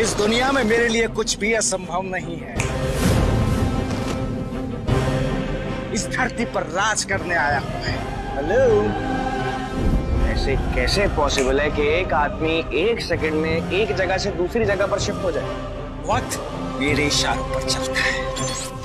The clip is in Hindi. इस दुनिया में मेरे लिए कुछ भी असंभव नहीं है। इस धरती पर राज करने आया हूं मैं। हेलो, ऐसे कैसे पॉसिबल है कि एक आदमी एक सेकंड में एक जगह से दूसरी जगह पर शिफ्ट हो जाए? वक्त मेरे इशारों पर चलता है।